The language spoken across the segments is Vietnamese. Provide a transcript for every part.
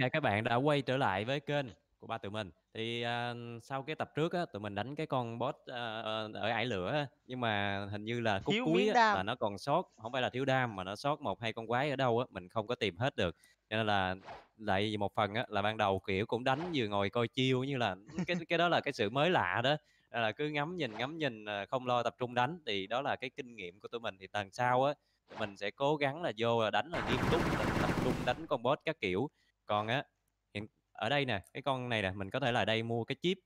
cả các bạn đã quay trở lại với kênh của ba tụi mình. Thì sau cái tập trước á, tụi mình đánh cái con boss ở ải lửa á, nhưng mà hình như là khúc cuối á, là nó còn sót, không phải là thiếu đam mà nó sót một hai con quái ở đâu á, mình không có tìm hết được. Cho nên là lại một phần á, là ban đầu kiểu cũng đánh vừa ngồi coi chiêu, như là cái đó là cái sự mới lạ đó. Nên là cứ ngắm nhìn không lo tập trung đánh, thì đó là cái kinh nghiệm của tụi mình. Thì lần sau á, tụi mình sẽ cố gắng là vô là đánh là nghiêm túc, tập trung đánh con boss các kiểu. Còn á ở đây nè, cái con này nè, mình có thể là đây mua cái chip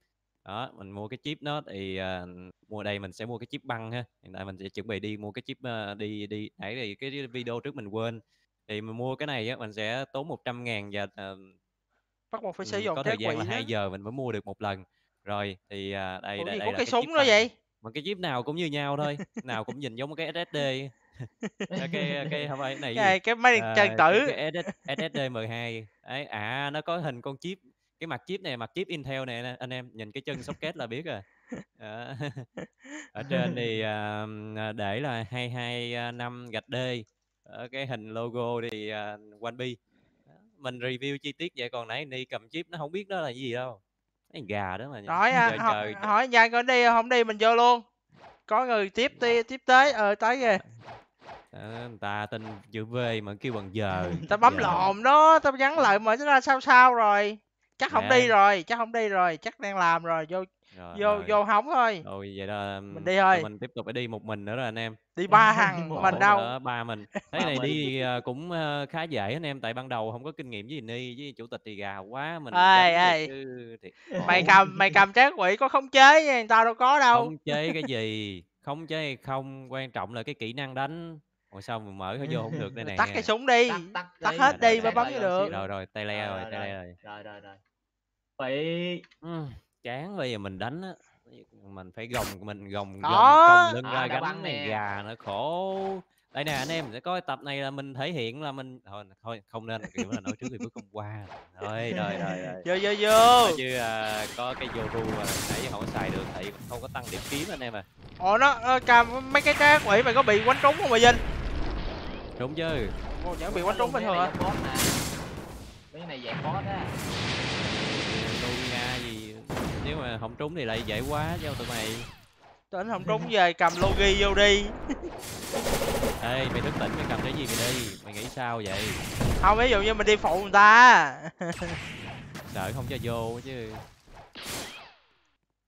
đó, mình mua cái chip nó thì mua đây mình sẽ mua cái chip băng ha. Hiện tại mình sẽ chuẩn bị đi mua cái chip đi nãy thì cái video trước mình quên, thì mình mua cái này á, mình sẽ tốn 100.000 và bắt buộc phải sử dụng có thời gian là 2 giờ mình mới mua được một lần. Rồi thì đây có là cái súng đó vậy, mà cái chip nào cũng như nhau thôi, nào cũng nhìn giống cái SSD. cái không phải này cái máy điện tử SSD M2 ấy, à nó có hình con chip, cái mặt chip này, mặt chip Intel này anh em, nhìn cái chân socket là biết rồi. Ở trên thì để là 225-D, ở cái hình logo thì 1B. Mình review chi tiết vậy, còn nãy đi cầm chip nó không biết đó là gì đâu, cái gà đó mà. Rồi, hỏi nhà coi đi không đi mình vô luôn, có người tiếp tới tới kìa. Người ta tin chữ V mà kêu bằng giờ. Tao bấm lộn đó, tao nhắn lại mà nó ra sao rồi. Chắc không đi rồi, chắc đang làm rồi, vô hóng thôi. Rồi vậy là mình đi thôi. Mình tiếp tục phải đi một mình nữa rồi anh em. Đi ba thằng mình đâu. Ba mình. Thế này đi cũng khá dễ anh em, tại ban đầu không có kinh nghiệm với Ni với chủ tịch thì gà quá mình. Mày cầm trái quỷ có khống chế nha, tao đâu có đâu. Khống chế cái gì? Khống chế hay không, quan trọng là cái kỹ năng đánh. Ủa sao mình mở vô không được đây nè. Tắt cái súng đi, tắt hết đi mới bấm vô được. Rồi, tay le rồi. Phải chán bây giờ mình đánh á, mình phải gồng cong lưng ra gánh này gà nó khổ. Đây nè anh em, sẽ có tập này là mình thể hiện là mình thôi không nên kiểu là nói trước thì bước không qua. Rồi. Vô. Chứ có cái vô ru mà nãy không xài được thì không có tăng điểm kiếm anh em à. Ồ nó cầm mấy cái trái quỷ mày có bị quánh trúng không mày Vinh? Trúng chứ. Ồ chẳng bị quánh trúng bình thường à. Cái này dạy boss á. Nga gì nếu mà không trúng thì lại dễ quá cho tụi mày. Tụi anh không trúng về cầm logi vô đi. Ê mày thức tỉnh mày cầm cái gì mày đi, mày nghĩ sao vậy? Không, ví dụ như mình đi phụ người ta. Sợ không cho vô chứ.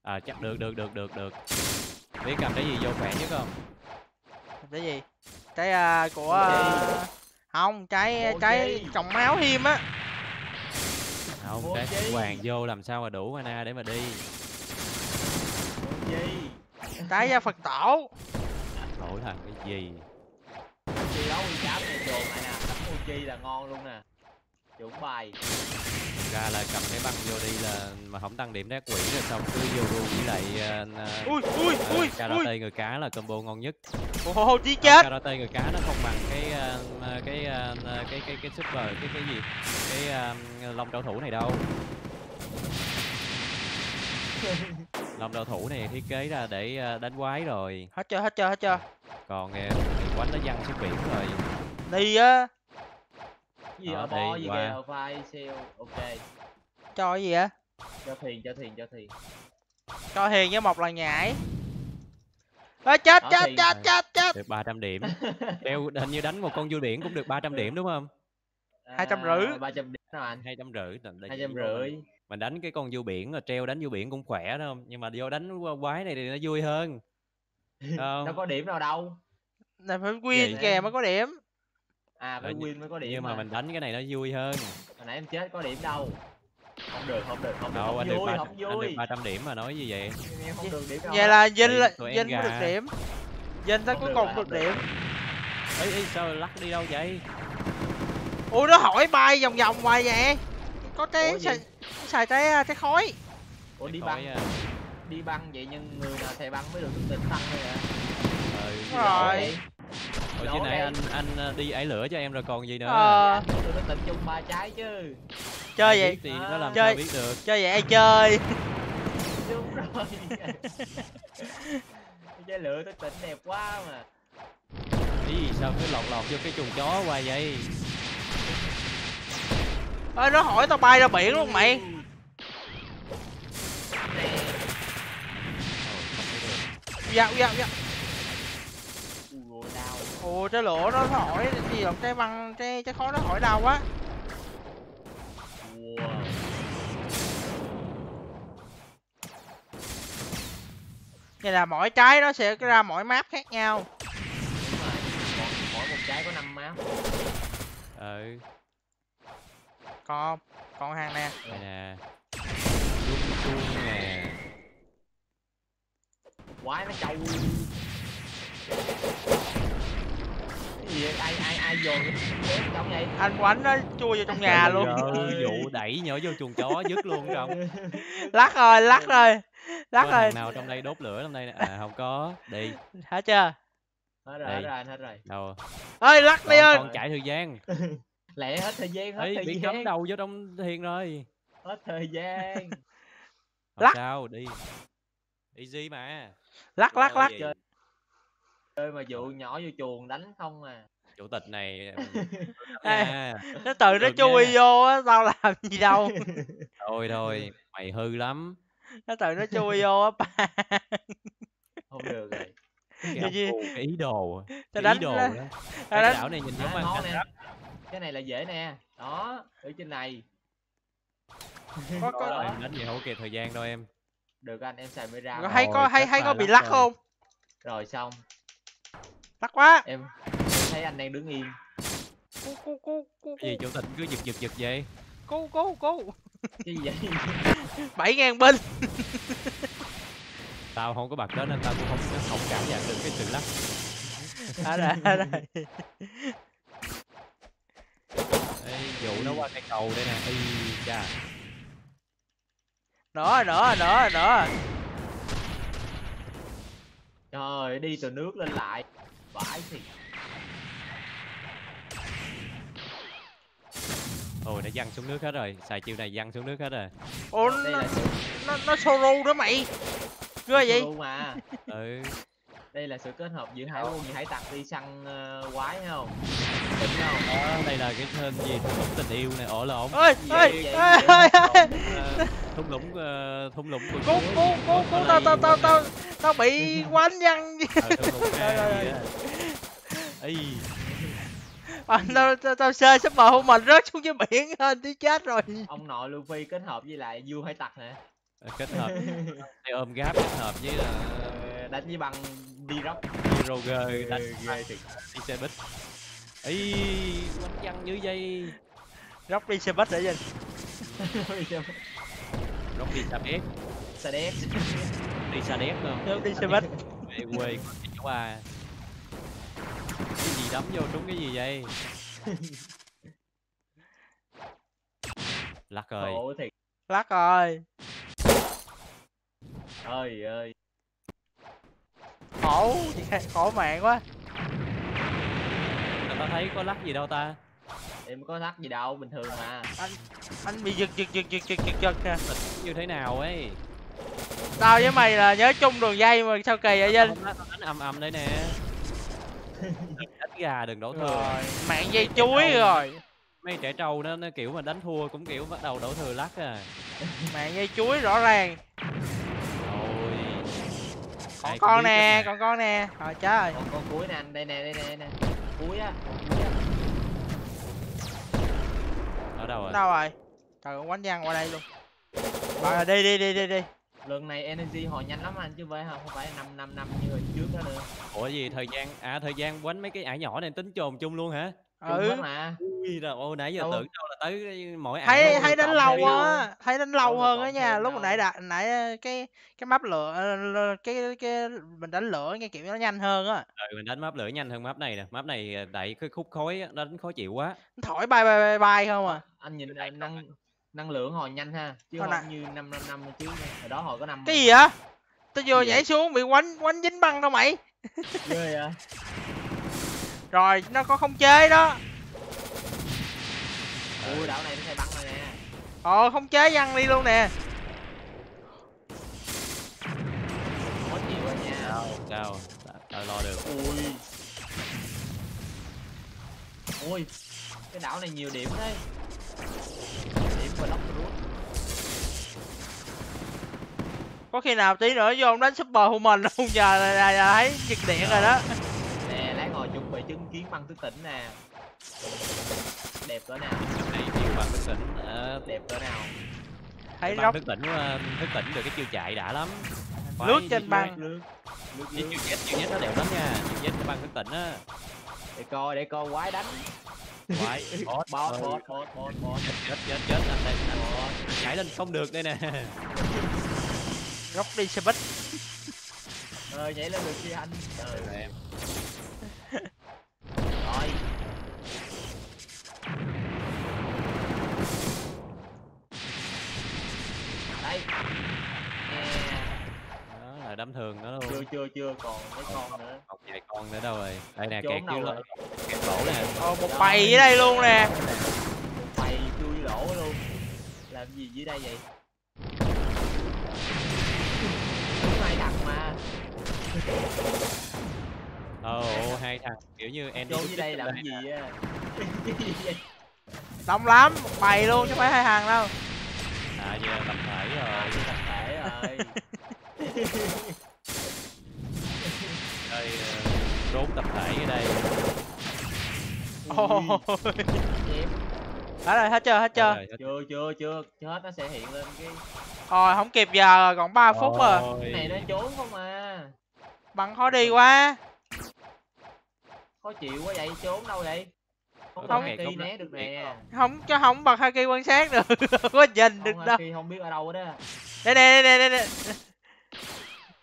À chắc được. Biết cầm cái gì vô khỏe nhất không? Cái gì? Cái của không, cái còng máu hiêm á. Không, cái hoàng vô làm sao mà đủ mana để mà đi. Cái gia Phật tổ. Lỗi là cái gì? Chi đấu cháo này trồn này nè, tấm Uchi là ngon luôn nè. Chuẩn bài. Ra là cầm cái băng vô đi là mà không tăng điểm đá quỷ rồi xong cứ vô luôn với lại karate người cá là combo ngon nhất. Ồ chí chết. Karate người cá nó không bằng cái super cái gì? Cái long trảo thủ này đâu. Lòng đạo thủ này thiết kế ra để đánh quái rồi. Hết chưa. Còn quánh nó văng xuống biển rồi. Đi á. Gì ở bo gì kìa, file seal, ok. Cho cái gì á? Cho thiền. Cho hiền với một là nhảy. Ê chết. Được 300 điểm. Đeo hình như đánh một con vua biển cũng được 300 điểm đúng không? 250. 300 điểm nào anh? 250. Mình đánh cái con vua biển là treo đánh vua biển cũng khỏe đúng không? Nhưng mà vô đánh quái này thì nó vui hơn. Đâu có điểm nào đâu. Này phải win kìa mới có điểm. À phải win mới có điểm. Nhưng mà mình đánh cái này nó vui hơn. Hồi nãy em chết có điểm đâu. Không được. Đâu, anh vui, anh được 300 điểm mà nói gì vậy? Em không được điểm đâu. Vậy là Vinh mới được điểm. Vinh tới cuối cùng được điểm. Ê sao lắc đi đâu vậy? Ủa nó hỏi bay vòng hoài vậy? Có cái xài cái khói. Ủa đi băng à. Đi băng vậy nhưng người nào xài băng mới được tính tăng thôi à. Rồi. Ủa chứ nãy anh đi ải lửa cho em rồi còn gì nữa. Anh tính chung ba trái chứ. Chơi vậy thì nó làm sao biết được. Chơi vậy ai chơi. Đúng rồi. Cái lửa nó tỉnh đẹp quá mà. Ý sao cứ lọt vô cái chuồng chó hoài vậy. Ê, nó hỏi tao bay ra biển luôn mày. Dạ. Ồ, trái lỗ nó hỏi gì vậy? Trái băng, trái khói nó hỏi đau quá. Vậy là mỗi trái nó sẽ ra mỗi map khác nhau. Đúng rồi, mỗi một trái có 5 map. Ừ. Con hàng nè. Đây nè. Chuông nè. Quái nó trâu. Cái gì ai vô trong vậy? Anh Quánh nó chui vô trong nhà luôn. Vụ đẩy nhỏ vô chuồng chó dứt luôn trong. Lắc rồi. Nào trong đây đốt lửa trong đây nè. À không có. Đi. Hết chưa? Hết rồi. Đâu? Ơi lắc đi ơi. Con chạy thời gian. Lẹ hết thời gian. Bị cắm đầu vô trong thiền rồi. Hết thời gian. Lắc sao đi. Easy mà. Lắc. Chơi mà dụ nhỏ vô chuồng đánh không à. Chủ tịch này. Nó tự nó chui vô á, tao làm gì đâu. Thôi, mày hư lắm. Nó tự nó chui vô á ba. Không được rồi. Cái ý đồ. Cái ý đồ đó. Cái đảo này nhìn giống ăn canh lắm. Cái này là dễ nè. Đó, ở trên này. Có em đánh vậy không kịp thời gian đâu em. Được anh, em xài mới ra. Hay có bị lắc không? Rồi xong. Lắc quá. Em thấy anh đang đứng yên. Cái gì chủ tịch cứ giật vậy? Cứu. Cái gì vậy? 7.000 binh. Tao không có bật đến nên tao cũng không cảm nhận được cái sự lắc. Đó. Ê, dụ nó qua cây cầu đây nè. Ê cha. Nữa. Trời, đi từ nước lên lại. Vãi thiệt. Ôi, nó văng xuống nước hết rồi. Xài chiêu này văng xuống nước hết rồi. Ôi, nó solo đó mày. Ghê vậy? Mà. Ừ. Đây là sự kết hợp giữa hải quân và hải tặc đi săn quái hay không? Đây là cái tên gì? Thung lũng tình yêu này, lộn. Thung lũng của chú. Cô tao bị quánh văng. Tao sơ sắp bờ hôn mình rớt xuống dưới biển hên tí chết rồi. Ông nội Luffy kết hợp với lại vua hải tặc hả? Kết hợp. Đi ôm gáp kết hợp với là đánh với bằng đi rock. Roger đánh đi xe bít. Ý quánh văng như dây. Rock đi xe bít để gì? Rock đi xe bít. Xe đét. Đi xe đét luôn. Đi xe bít. Về quê của à. Cái gì đấm vô trúng cái gì vậy? Lắc rồi. Trời ơi. Khổ mạng quá. Tao thấy có lắc gì đâu ta. Em có lắc gì đâu, bình thường mà. Anh bị giật nè. Như thế nào ấy. Tao với mày là nhớ chung đường dây mà sao kỳ vậy Vinh? Đánh ầm đây nè. Đánh gà đừng đổ thừa. Mạng dây chuối rồi. Mấy trẻ trâu nó kiểu mà đánh thua cũng kiểu bắt đầu đổ thừa lắc à. Mạng dây chuối rõ ràng. Còn con nè. Rồi chết rồi. Còn con cuối nè anh, đây nè. Cuối á. Ở đâu rồi? Trời con quánh văng qua đây luôn. Rồi đi. Lần này energy hồi nhanh lắm anh chứ vậy không phải 5 năm như hồi trước đó nữa. Ủa gì thời gian quánh mấy cái ải nhỏ này tính chồn chung luôn hả? Ừ. Ui rồi, nãy giờ tưởng đâu là tới mỗi ải. Thấy đến lâu quá, thấy đến lâu hơn á nha. Lúc nãy cái map lửa cái mình đánh lửa nghe kiểu nó nhanh hơn á. Rồi mình đánh map lửa nhanh hơn map này nè. Map này đẩy cái khúc khói nó đánh khó chịu quá. Thổi bay không à. Anh nhìn đây năng lượng hồi nhanh ha, chứ không như 5 năm trước hồi đó hồi có 5. Cái gì vậy? Tao vừa nhảy xuống bị quánh dính băng đâu mày. Ghê vậy. Rồi nó có không chế đó. Ui đảo này nó hay băng rồi nè. Không chế văng đi luôn nè. Có nhiều quá nha. Chào. Tao lo được. Ui. Cái đảo này nhiều điểm đấy. Điểm block root. Có khi nào tí nữa vô ông đánh super human không? Giờ là thấy giật điện rồi đó. Nè, lát ngồi chuẩn bị chứng kiến băng thức tỉnh nè. Đẹp cỡ nào? Băng thức tỉnh đẹp cỡ nào? Thấy băng thức tỉnh được cái chiêu chạy đã lắm. Lướt trên băng. Chiêu chết nó đẹp lắm nha. Chiêu chết cái băng thức tỉnh á. Để coi quái đánh. Quái boss chết anh đây. Nhảy lên không được đây nè. Góc đi xe bít. Nhảy lên được kia anh. Trời ơi em. Rồi. Đây. Đó là đám thường đó luôn. Chưa còn mấy con nữa. Một vài con nữa đâu rồi. Đây nè kẹt dưới lỗ. Kẹt lỗ nè. Một bầy ở đây luôn nè. Một bầy chui lỗ luôn. Làm gì dưới đây vậy? Đặt mà. Hai thằng kiểu như em vô dưới đây làm cái gì á. Đông lắm, một bầy luôn chứ không phải hai hàng đâu. À giờ tập thể rồi, Đây trốn tập thể ở đây. Đã rồi, hết chưa hết nó sẽ hiện lên cái. Rồi không kịp giờ rồi, còn 3 phút rồi. Cái này nó trốn không à. Băng khó đi quá. Khó chịu quá vậy, trốn đâu vậy? Không Haki né được nè. Không cho không bật Haki quan sát được. Có nhìn được đâu. Haki không biết ở đâu đó. Đây.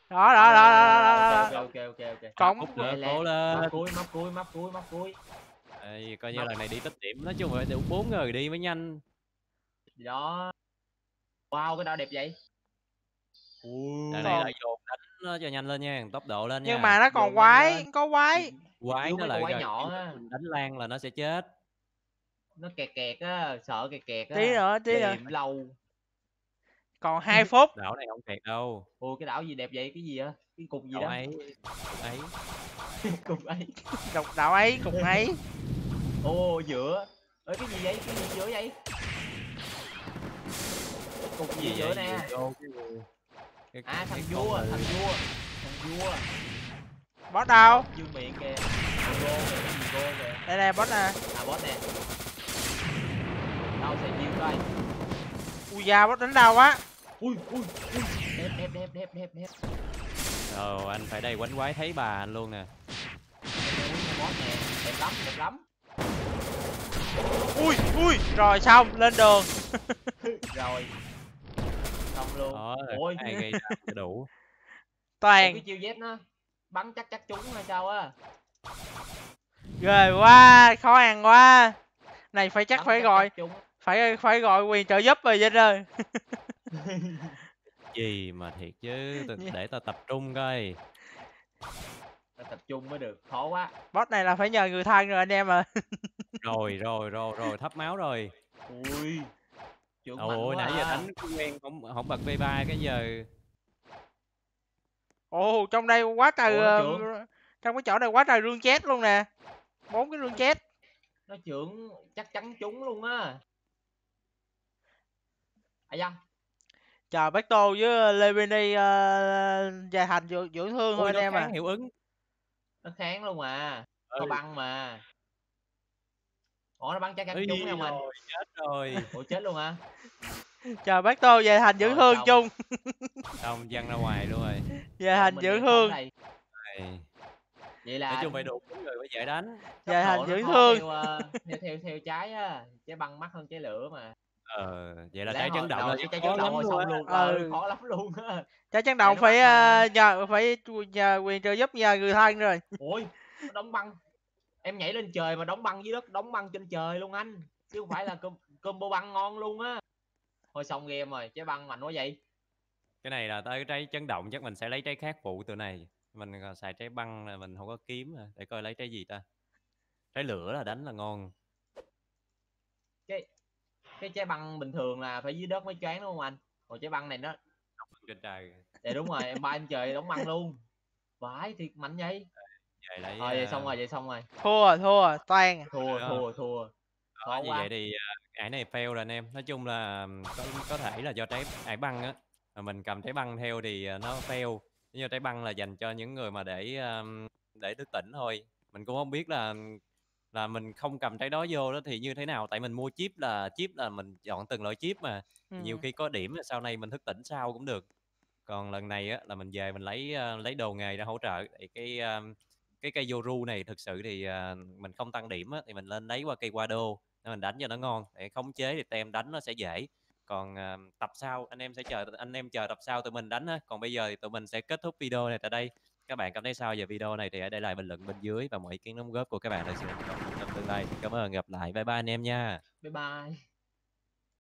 Đó. Ok. Còn móc cuối. Đây coi như lần này đi tích điểm, nói chung là đủ 4 người đi mới nhanh. Đó. Wow cái đao đẹp vậy. Đây lại dồn đánh nó cho nhanh lên nha, tốc độ lên nha. Nhưng mà nó còn dồn quái, có quái nó lại quái nhỏ á, đánh lan là nó sẽ chết. Nó kẹt á, sợ kẹt á. Tí nữa. Lâu. Còn 2 phút. Đảo này không kẹt đâu. Ôi cái đảo gì đẹp vậy, cái gì á? Cái cục gì đó. Cục ấy. Đảo ấy, cục ấy. Ô giữa. Ơi cái gì vậy? Cái gì giữa vậy? Cục gì vậy nè. À thằng vua. Boss đâu? Dư miệng kìa. Vô kìa. Đây nè boss nè. À boss nè. Đâu sẽ chiêu coi. Ui da boss đánh đau quá. Ui. Đẹp. Rồi anh phải đây quánh quái thấy bà anh luôn nè. Boss nè, đẹp lắm. Ui. Rồi xong, lên đường. Rồi. Xong luôn. Ôi này đủ. Toàn. Cái chiêu dép nó bắn chắc trúng hay sao á. Ghê quá, khó ăn quá. Này phải chắc bắn phải chắc gọi. Phải gọi quyền trợ giúp rồi Vinh ơi. Gì mà thiệt chứ, để tao tập trung coi. Tao tập trung mới được, khó quá. Boss này là phải nhờ người thân rồi anh em à. Rồi, thấp máu rồi. Ui. Ôi nãy giờ đánh quen không bật V3 cái giờ. Ồ trong đây quá trời. Trong cái chỗ này quá trời rương chết luôn nè. 4 cái rương chết. Nó trưởng chắc chắn trúng luôn á. À da. Chờ Bác Tô với Levini dài hành dưỡng thương thôi anh em à. Hiệu ứng. Nó kháng luôn mà. Nó băng mà. Ủa nó bắn chắc chắn trúng nè mình. Chết rồi. Ủa chết luôn hả? Chờ Bác Tô về hành dưỡng thương chung. Xong văng ra ngoài luôn rồi. Về hành dưỡng thương. Vậy là nói chung phải đủ người mới dễ đánh. Về hành dưỡng thương. Theo trái á, trái băng mắc hơn trái lửa mà. Vậy là trái chấn động là khó lắm luôn. Khó lắm luôn á. Trái chấn động phải nhờ quyền trợ giúp nhờ người thân rồi. Ôi, đóng băng. Em nhảy lên trời mà đóng băng dưới đất, đóng băng trên trời luôn anh. Chứ không phải là combo băng ngon luôn á. Thôi xong game rồi, trái băng mạnh quá vậy. Cái này là tới trái chấn động chắc mình sẽ lấy trái khác phụ từ này. Mình xài trái băng là mình không có kiếm. Để coi lấy trái gì ta. Trái lửa là đánh là ngon. Cái trái băng bình thường là phải dưới đất mới choáng đúng không anh? Còn trái băng này nó đóng băng trên trời. Dạ đúng rồi, em bay lên trời đóng băng luôn. Vãi thiệt mạnh vậy. Đấy, vậy xong rồi. Thua, toàn. Thua. Khó quá. Vậy thì Cái ải này fail rồi anh em. Nói chung là có thể là do trái ải băng á, mình cầm trái băng theo thì nó fail. Nhưng trái băng là dành cho những người mà để thức tỉnh thôi. Mình cũng không biết là mình không cầm trái đó vô đó thì như thế nào, tại mình mua chip là mình chọn từng loại chip mà. Nhiều khi có điểm là sau này mình thức tỉnh sau cũng được. Còn lần này á, là mình về mình lấy đồ nghề ra hỗ trợ. Thì cái cây Yoru này thực sự thì mình không tăng điểm á, thì mình lên lấy qua cây Wado để mình đánh cho nó ngon, để khống chế thì tem đánh nó sẽ dễ. Còn tập sau anh em chờ tập sau tụi mình đánh á. Còn bây giờ thì tụi mình sẽ kết thúc video này tại đây. Các bạn cảm thấy sao về video này thì hãy để lại bình luận bên dưới, và mọi ý kiến đóng góp của các bạn là sự hỗ trợ trong tương lai. Cảm ơn, gặp lại, bye bye anh em nha. Bye bye.